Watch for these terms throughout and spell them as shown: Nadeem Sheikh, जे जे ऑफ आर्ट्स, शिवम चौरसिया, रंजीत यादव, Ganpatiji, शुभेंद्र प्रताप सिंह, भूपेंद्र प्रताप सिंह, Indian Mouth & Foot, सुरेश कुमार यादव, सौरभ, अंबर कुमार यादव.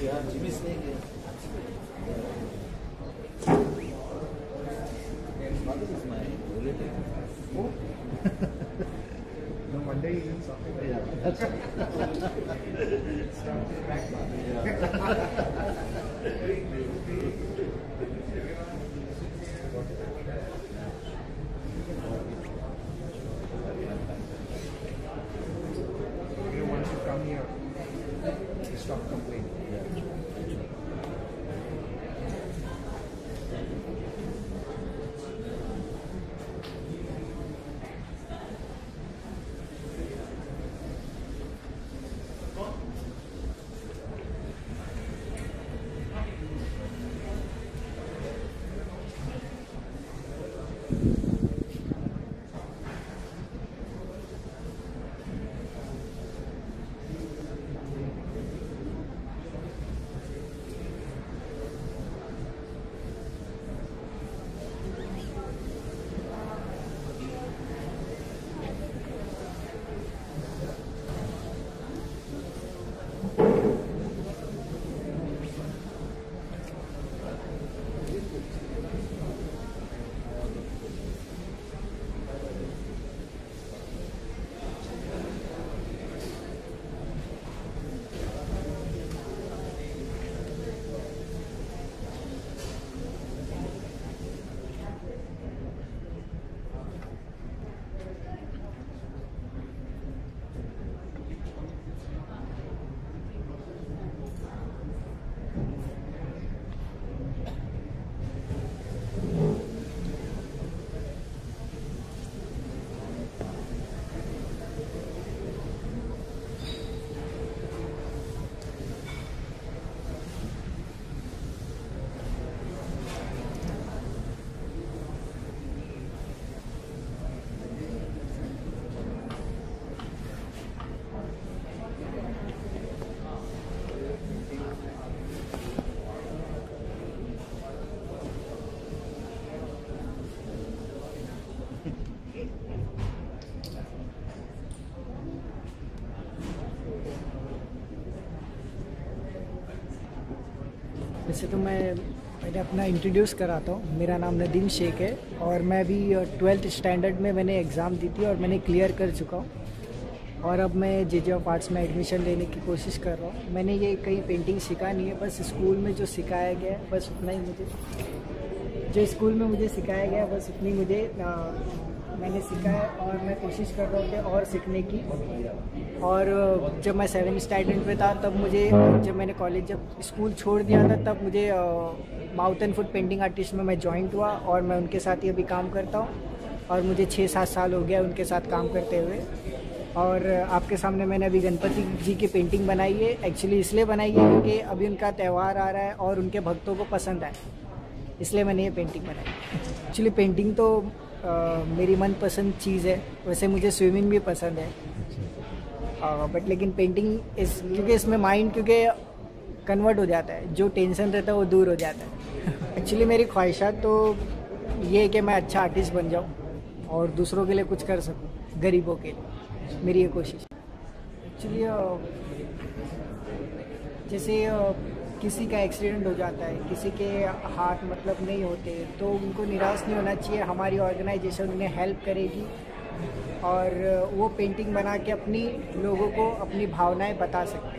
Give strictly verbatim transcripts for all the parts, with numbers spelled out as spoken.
No wonder he's in something. Yeah, that's right. It's not his background. You want to come here, stop complaining. वैसे तो मैं मैंने अपना introduce कराता हूँ। मेरा नाम नदीम शेख है और मैं भी ट्वेल्थ स्टैंडर्ड में मैंने एग्ज़ाम दी थी और मैंने क्लियर कर चुका हूँ और अब मैं जे जे ऑफ आर्ट्स में एडमिशन लेने की कोशिश कर रहा हूँ। मैंने ये कई पेंटिंग सीखा नहीं है, बस स्कूल में जो सिखाया गया है बस उतना ही मुझे जो स्कूल में मुझे सिखाया गया है बस उतनी मुझे आ, मैंने सीखा है और मैं कोशिश कर रहा हूँ कि और सीखने की। और जब मैं सेवन स्टैंडर्ड में था तब मुझे जब मैंने कॉलेज जब स्कूल छोड़ दिया था तब मुझे mouth and foot painting artist में मैं जॉइंट हुआ और मैं उनके साथ ही अभी काम करता हूँ और मुझे छः सात साल हो गया उनके साथ काम करते हुए। और आपके सामने मैंने अभी गणपति जी की पेंटिंग बनाई है। एक्चुअली इसलिए बनाई है क्योंकि अभी उनका त्यौहार आ रहा है और उनके भक्तों को पसंद आए, इसलिए मैंने ये पेंटिंग बनाई। एक्चुअली पेंटिंग तो Uh, मेरी मनपसंद चीज़ है। वैसे मुझे स्विमिंग भी पसंद है बट uh, लेकिन पेंटिंग इस क्योंकि इसमें माइंड क्योंकि कन्वर्ट हो जाता है, जो टेंशन रहता है वो दूर हो जाता है। एक्चुअली मेरी ख्वाहिशात तो ये है कि मैं अच्छा आर्टिस्ट बन जाऊँ और दूसरों के लिए कुछ कर सकूँ, गरीबों के लिए मेरी ये कोशिश। एक्चुअली uh, जैसे uh, किसी का एक्सीडेंट हो जाता है, किसी के हाथ मतलब नहीं होते, तो उनको निराश नहीं होना चाहिए। हमारी ऑर्गेनाइजेशन उन्हें हेल्प करेगी और वो पेंटिंग बना के अपनी लोगों को अपनी भावनाएं बता सकते हैं।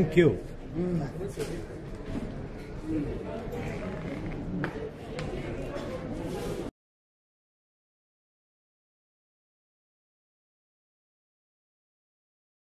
Thank you.